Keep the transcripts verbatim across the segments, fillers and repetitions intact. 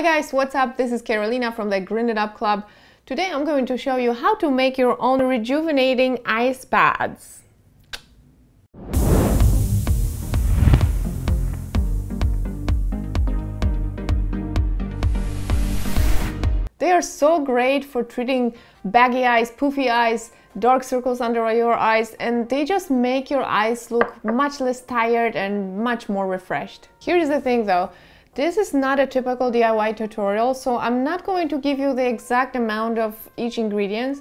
Hi guys, what's up? This is Karolina from the Green It Up Club. Today I'm going to show you how to make your own rejuvenating ice baths. They are so great for treating baggy eyes, poofy eyes, dark circles under your eyes, and they just make your eyes look much less tired and much more refreshed. Here's the thing though, this is not a typical D I Y tutorial, so I'm not going to give you the exact amount of each ingredient,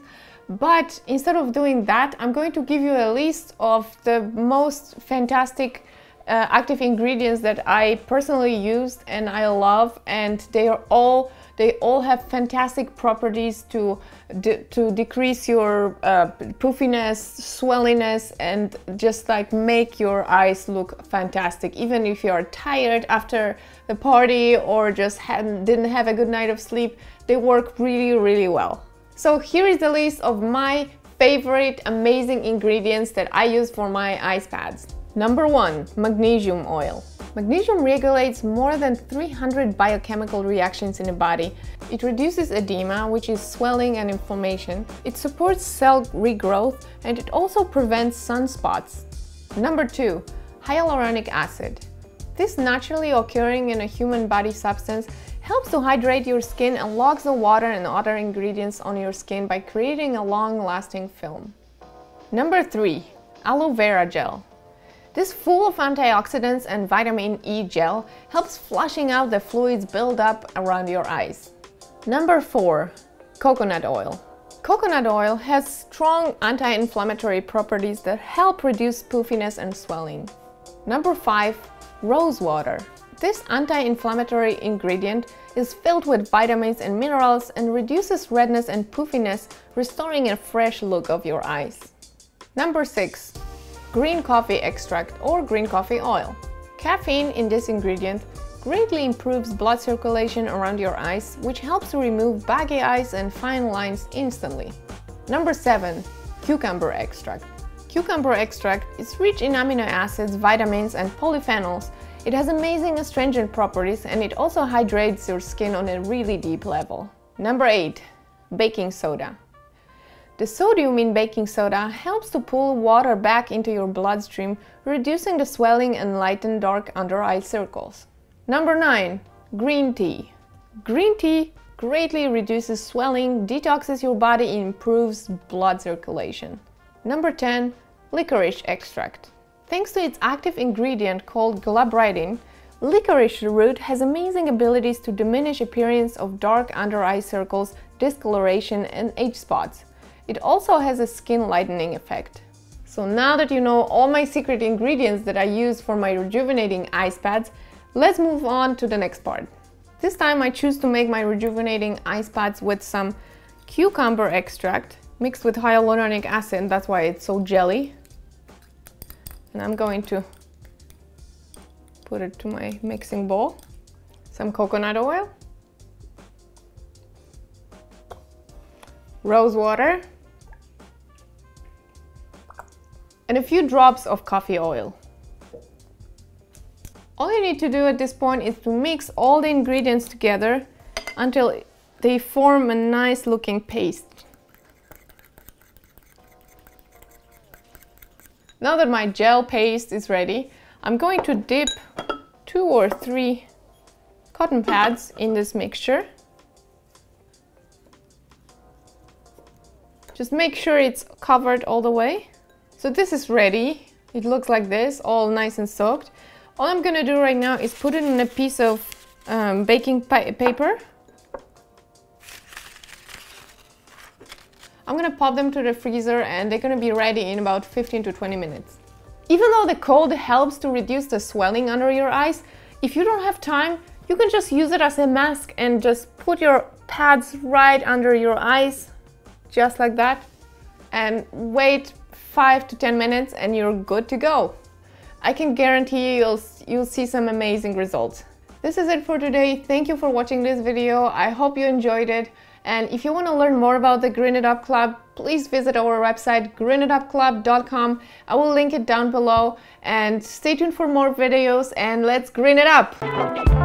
but instead of doing that, I'm going to give you a list of the most fantastic uh, active ingredients that I personally used and I love, and they are all They all have fantastic properties to, de to decrease your uh, poofiness, swelliness, and just like make your eyes look fantastic. Even if you are tired after the party or just didn't have a good night of sleep, they work really, really well. So here is the list of my favorite amazing ingredients that I use for my ice pads. Number one, magnesium oil. Magnesium regulates more than three hundred biochemical reactions in the body. It reduces edema, which is swelling and inflammation. It supports cell regrowth, and it also prevents sunspots. Number two, hyaluronic acid. This naturally occurring in a human body substance helps to hydrate your skin and locks the water and other ingredients on your skin by creating a long-lasting film. Number three, aloe vera gel. This full of antioxidants and vitamin E gel helps flushing out the fluids build up around your eyes. Number four, coconut oil. Coconut oil has strong anti-inflammatory properties that help reduce poofiness and swelling. Number five, rose water. This anti-inflammatory ingredient is filled with vitamins and minerals and reduces redness and poofiness, restoring a fresh look of your eyes. Number six, green coffee extract or green coffee oil. Caffeine in this ingredient greatly improves blood circulation around your eyes, which helps to remove baggy eyes and fine lines instantly. Number seven, cucumber extract. Cucumber extract is rich in amino acids, vitamins, and polyphenols. It has amazing astringent properties, and it also hydrates your skin on a really deep level. Number eight, baking soda. The sodium in baking soda helps to pull water back into your bloodstream, reducing the swelling and lighten dark under eye circles. Number nine, green tea. Green tea greatly reduces swelling, detoxes your body, and improves blood circulation. Number ten, licorice extract. Thanks to its active ingredient called glabridin, licorice root has amazing abilities to diminish appearance of dark under eye circles, discoloration, and age spots. It also has a skin lightening effect. So now that you know all my secret ingredients that I use for my rejuvenating ice pads, let's move on to the next part. This time I choose to make my rejuvenating ice pads with some cucumber extract mixed with hyaluronic acid, that's why it's so jelly. And I'm going to put it to my mixing bowl, some coconut oil, rose water, and a few drops of coffee oil. All you need to do at this point is to mix all the ingredients together until they form a nice looking paste. Now that my gel paste is ready, I'm going to dip two or three cotton pads in this mixture. Just make sure it's covered all the way. So this is ready. It looks like this, all nice and soaked. All I'm gonna do right now is put it in a piece of um, baking pa- paper. I'm gonna pop them to the freezer and they're gonna be ready in about fifteen to twenty minutes. Even though the cold helps to reduce the swelling under your eyes, if you don't have time, you can just use it as a mask and just put your pads right under your eyes, just like that, and wait five to ten minutes and you're good to go. I can guarantee you'll, you'll see some amazing results. This is it for today. Thank you for watching this video. I hope you enjoyed it. And if you want to learn more about the Green It Up Club, please visit our website green it up club dot com. I will link it down below. And stay tuned for more videos and let's green it up!